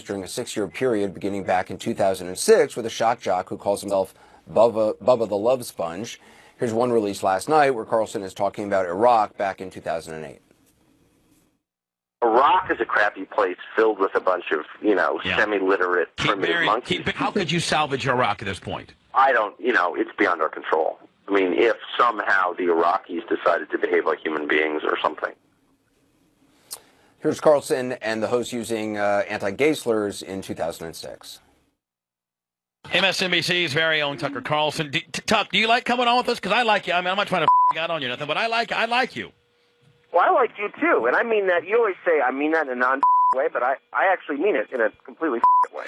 during a 6-year period beginning back in 2006 with a shock jock who calls himself Bubba the Love Sponge. Here's one release last night where Carlson is talking about Iraq back in 2008. Iraq is a crappy place filled with a bunch of, semi-literate primitive monkeys. How could you salvage Iraq at this point? I don't, it's beyond our control. I mean, if somehow the Iraqis decided to behave like human beings or something. Here's Carlson and the host using anti-gay slurs in 2006. MSNBC's very own Tucker Carlson. Tuck, do you like coming on with us? Because I like you. I mean, I'm not trying to out on you or nothing, but I like you. Well, I like you, too. And I mean that. You always say I mean that in a non-way, but I actually mean it in a completely way.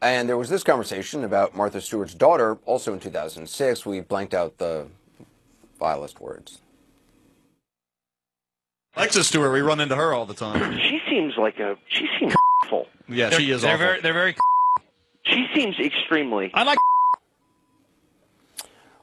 And there was this conversation about Martha Stewart's daughter, also in 2006. We blanked out the vilest words. Alexis Stewart, we run into her all the time. She seems like a... She seems awful. Yeah, she is awful. They're very... She seems extremely... I like...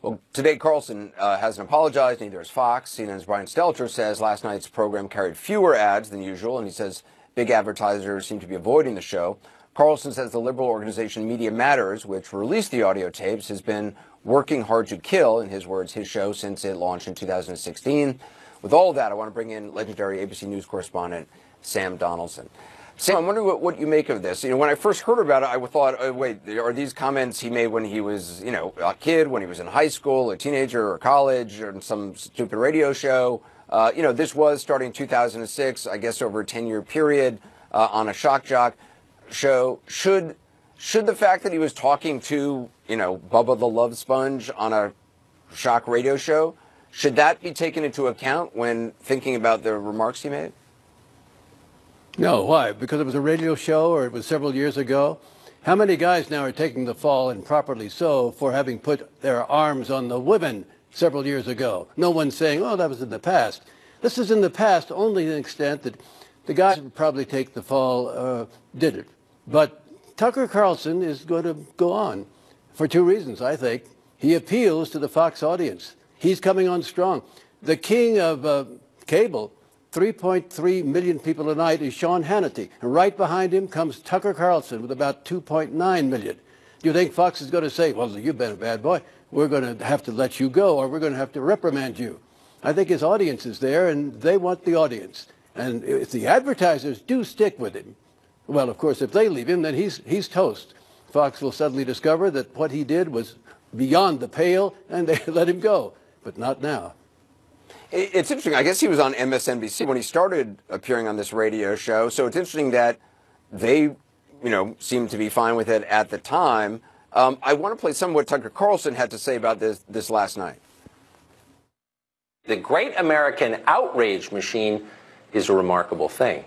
Well, today Carlson hasn't apologized, neither has Fox. CNN's Brian Stelter says last night's program carried fewer ads than usual, and he says big advertisers seem to be avoiding the show. Carlson says the liberal organization Media Matters, which released the audio tapes, has been working hard to kill, in his words, his show since it launched in 2016. With all of that, I want to bring in legendary ABC News correspondent Sam Donaldson. Sam, I'm wondering what you make of this. You know, when I first heard about it, I thought, oh, wait, are these comments he made when he was, a kid, when he was in high school, a teenager, or college, or in some stupid radio show? This was starting 2006, I guess over a 10-year period on a shock jock show. Should the fact that he was talking to, Bubba the Love Sponge on a shock radio show, should that be taken into account when thinking about the remarks he made? No. Why? Because it was a radio show or it was several years ago? How many guys now are taking the fall, and properly so, for having put their arms on the women several years ago? No one's saying, oh, that was in the past. This is in the past only to the extent that the guys who would probably take the fall did it. But Tucker Carlson is going to go on for two reasons, I think. He appeals to the Fox audience. He's coming on strong. The king of cable, 3.3 million people a night, is Sean Hannity. And right behind him comes Tucker Carlson with about 2.9 million. Do you think Fox is going to say, well, you've been a bad boy, we're going to have to let you go, or we're going to have to reprimand you? I think his audience is there, and they want the audience. And if the advertisers do stick with him, well, of course, if they leave him, then he's toast. Fox will suddenly discover that what he did was beyond the pale, and they let him go. But not now. It's interesting. I guess he was on MSNBC when he started appearing on this radio show. So it's interesting that they, seemed to be fine with it at the time. I want to play some of what Tucker Carlson had to say about this last night. The great American outrage machine is a remarkable thing.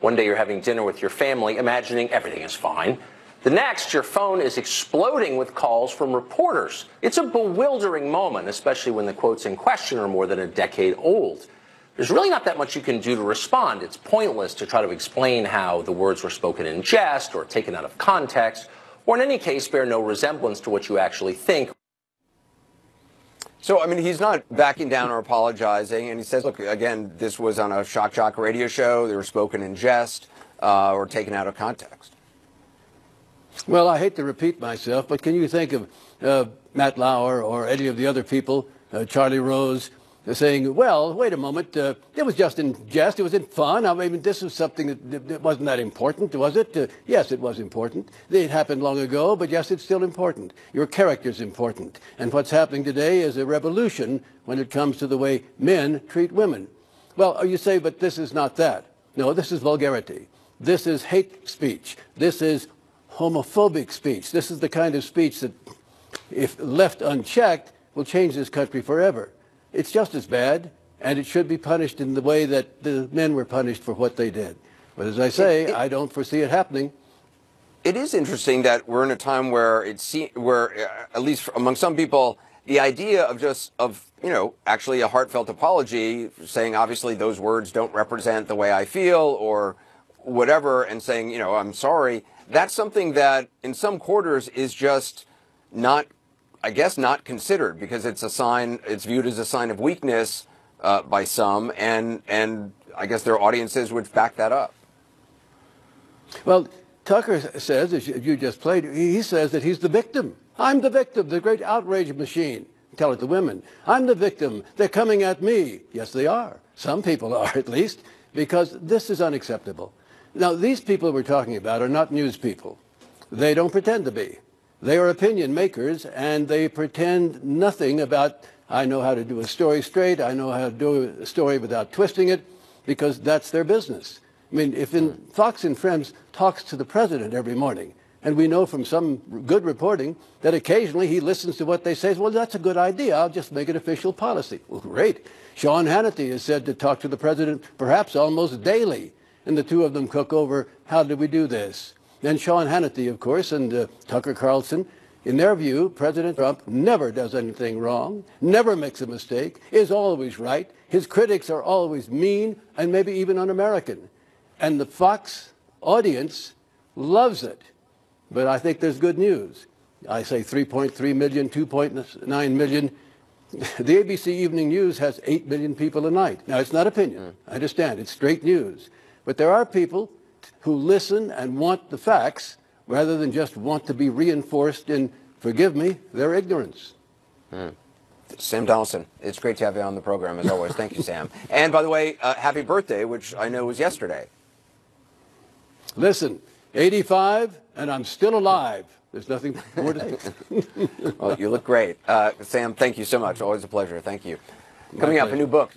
One day you're having dinner with your family, imagining everything is fine. The next, your phone is exploding with calls from reporters. It's a bewildering moment, especially when the quotes in question are more than a decade old. There's really not that much you can do to respond. It's pointless to try to explain how the words were spoken in jest or taken out of context, or in any case, bear no resemblance to what you actually think. So, I mean, he's not backing down or apologizing, and he says, look, again, this was on a shock jock radio show. They were spoken in jest or taken out of context. Well, I hate to repeat myself, but can you think of Matt Lauer or any of the other people, Charlie Rose, saying, well, wait a moment, it was just in jest, it was in fun, I mean, this was something that wasn't that important, was it? Yes, it was important. It happened long ago, but yes, it's still important. Your character's important. And what's happening today is a revolution when it comes to the way men treat women. Well, you say, but this is not that. No, this is vulgarity. This is hate speech. This is homophobic speech. This is the kind of speech that, if left unchecked, will change this country forever. It's just as bad, and it should be punished in the way that the men were punished for what they did. But as I say, I don't foresee it happening. It is interesting that we're in a time where at least among some people, the idea of actually a heartfelt apology, saying obviously those words don't represent the way I feel or whatever, and saying, I'm sorry. That's something that in some quarters is just not, I guess, not considered, because it's a sign, it's viewed as a sign of weakness by some, and I guess their audiences would back that up. Well, Tucker says, as you just played, he says that he's the victim. I'm the victim, the great outrage machine. Tell it to women. I'm the victim. They're coming at me. Yes, they are. Some people are, at least, because this is unacceptable. Now, these people we're talking about are not news people. They don't pretend to be. They are opinion makers, and they pretend nothing about, I know how to do a story straight, I know how to do a story without twisting it, because that's their business. I mean, if Fox and Friends talks to the president every morning, and we know from some good reporting that occasionally he listens to what they say. Well, that's a good idea. I'll just make it official policy. Well, great. Sean Hannity is said to talk to the president perhaps almost daily. And the two of them cook over, how did we do this? Then Sean Hannity, of course, and Tucker Carlson, in their view, President Trump never does anything wrong, never makes a mistake, is always right. His critics are always mean and maybe even un-American. And the Fox audience loves it. But I think there's good news. I say 3.3 million, 2.9 million. The ABC Evening News has 8 million people a night. Now, it's not opinion. I understand. It's straight news. But there are people who listen and want the facts rather than just want to be reinforced in, forgive me, their ignorance. Sam Donaldson, it's great to have you on the program, as always. Thank you, Sam. And, by the way, happy birthday, which I know was yesterday. Listen, 85... and I'm still alive. There's nothing more to say. Well, you look great. Sam, thank you so much. Always a pleasure. Thank you. Coming up, a new book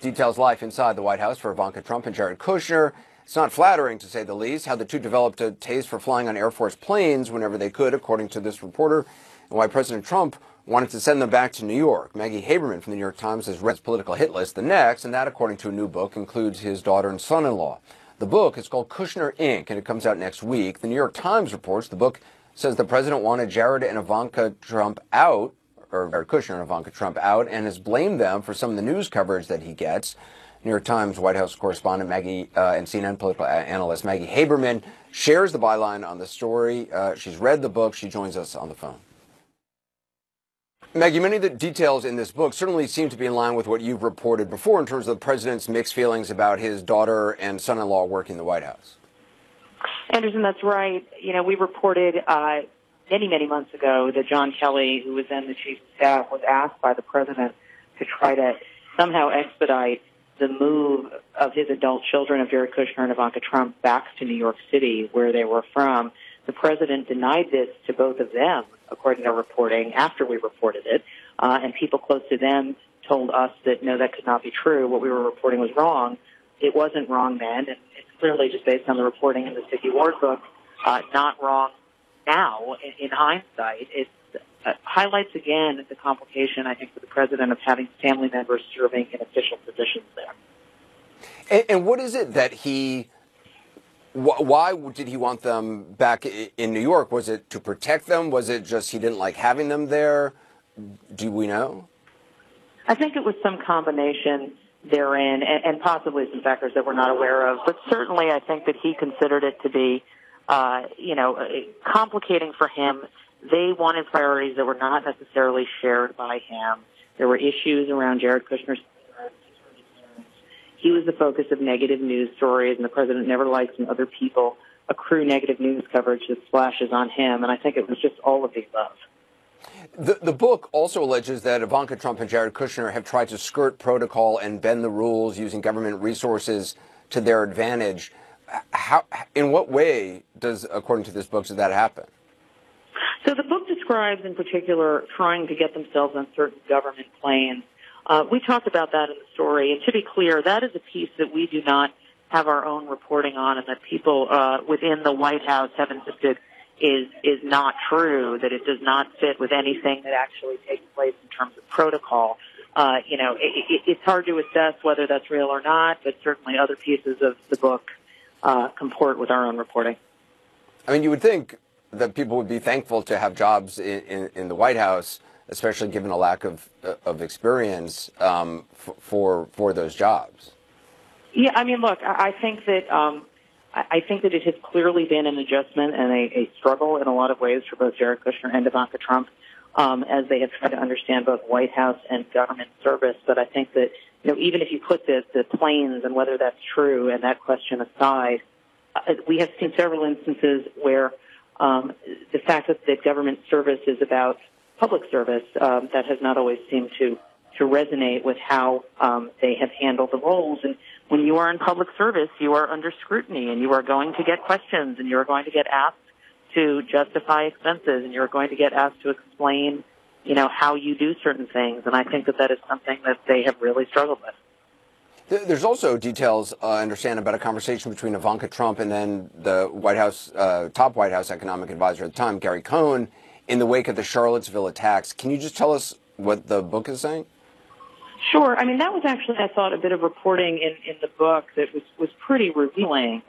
details life inside the White House for Ivanka Trump and Jared Kushner. It's not flattering, to say the least, how the two developed a taste for flying on Air Force planes whenever they could, according to this reporter, and why President Trump wanted to send them back to New York. Maggie Haberman from The New York Times has read his political hit list the next, and that, according to a new book, includes his daughter and son-in-law. The book is called Kushner, Inc., and it comes out next week. The New York Times reports the book says the president wanted Jared and Ivanka Trump out, or Jared Kushner and Ivanka Trump out, and has blamed them for some of the news coverage that he gets. New York Times White House correspondent Maggie and CNN political analyst Maggie Haberman shares the byline on the story. She's read the book. She joins us on the phone. Maggie, many of the details in this book certainly seem to be in line with what you've reported before in terms of the president's mixed feelings about his daughter and son-in-law working in the White House. Anderson, that's right. You know, we reported many, many months ago that John Kelly, who was then the chief of staff, was asked by the president to try to somehow expedite the move of his adult children of Jared Kushner and Ivanka Trump back to New York City, where they were from. The president denied this to both of them, according to reporting, after we reported it, and people close to them told us that, no, that could not be true. What we were reporting was wrong. It wasn't wrong then, and it's clearly, just based on the reporting in the Sticky Ward book, not wrong now in hindsight. It highlights, again, the complication, I think, for the president of having family members serving in official positions there. And what is it that he... Why did he want them back in New York? Was it to protect them? Was it just he didn't like having them there? Do we know? I think it was some combination therein and possibly some factors that we're not aware of. But certainly I think that he considered it to be, you know, complicating for him. They wanted priorities that were not necessarily shared by him. There were issues around Jared Kushner's. He was the focus of negative news stories, and the president never likes when other people accrue negative news coverage that splashes on him, and I think it was just all of the above. The book also alleges that Ivanka Trump and Jared Kushner have tried to skirt protocol and bend the rules using government resources to their advantage. How, in what way does, according to this book, does that happen? So the book describes, in particular, trying to get themselves on certain government planes. We talked about that in the story, and to be clear, that is a piece that we do not have our own reporting on, and that people within the White House have insisted is not true, that it does not fit with anything that actually takes place in terms of protocol. You know, it's hard to assess whether that's real or not, but certainly other pieces of the book comport with our own reporting. I mean, you would think that people would be thankful to have jobs in the White House, especially given a lack of experience for those jobs. Yeah, I mean, look, I think that it has clearly been an adjustment and a struggle in a lot of ways for both Jared Kushner and Ivanka Trump as they have tried to understand both White House and government service. But I think that, you know, even if you put the planes and whether that's true and that question aside, we have seen several instances where the fact that the government service is about public service, that has not always seemed to resonate with how they have handled the roles. And when you are in public service, you are under scrutiny, and you are going to get questions, and you are going to get asked to justify expenses, and you're going to get asked to explain, you know, how you do certain things. And I think that that is something that they have really struggled with. There's also details, I understand, about a conversation between Ivanka Trump and then the White House, top White House economic advisor at the time, Gary Cohn, in the wake of the Charlottesville attacks. Can you just tell us what the book is saying? Sure. I mean, that was actually, I thought, a bit of reporting in the book that was pretty revealing,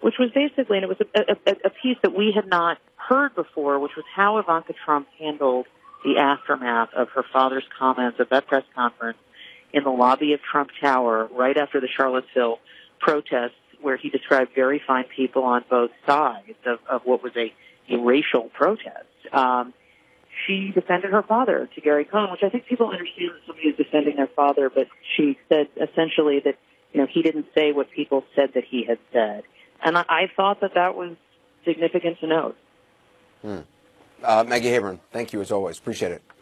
which was basically, and it was a piece that we had not heard before, which was how Ivanka Trump handled the aftermath of her father's comments at that press conference in the lobby of Trump Tower right after the Charlottesville protests, where he described very fine people on both sides of what was a racial protest. She defended her father to Gary Cohn, which I think people understand that somebody is defending their father, but she said essentially that, you know, he didn't say what people said that he had said. And I thought that that was significant to note. Maggie Haberman, thank you as always. Appreciate it.